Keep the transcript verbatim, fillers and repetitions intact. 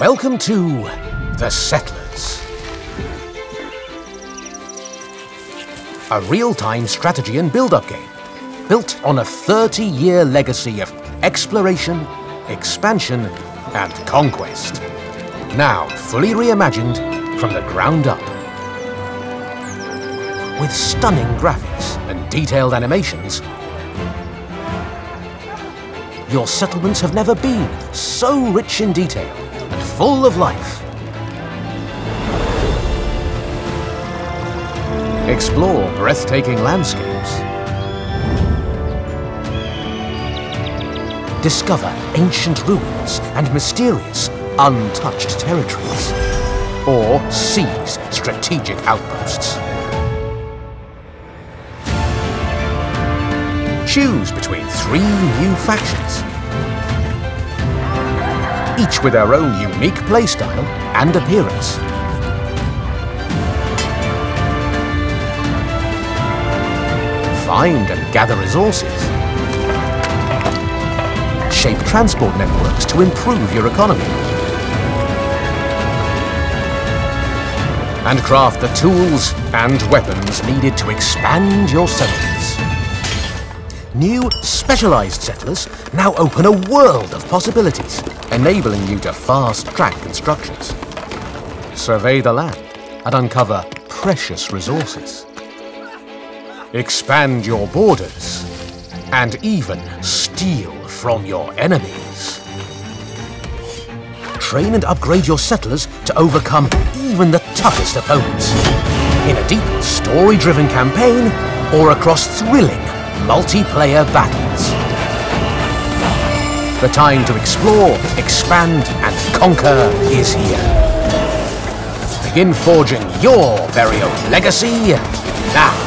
Welcome to The Settlers, a real-time strategy and build-up game built on a thirty-year legacy of exploration, expansion, and conquest. Now fully reimagined from the ground up. With stunning graphics and detailed animations, your settlements have never been so rich in detail and full of life. Explore breathtaking landscapes. Discover ancient ruins and mysterious, untouched territories. Or seize strategic outposts. Choose between three new factions, each with their own unique playstyle and appearance. Find and gather resources. Shape transport networks to improve your economy. And craft the tools and weapons needed to expand your settlements. New specialized settlers now open a world of possibilities, enabling you to fast-track constructions, survey the land, and uncover precious resources. Expand your borders, and even steal from your enemies. Train and upgrade your settlers to overcome even the toughest opponents, in a deep, story-driven campaign or across thrilling multiplayer battles. The time to explore, expand, and conquer is here. Begin forging your very own legacy now.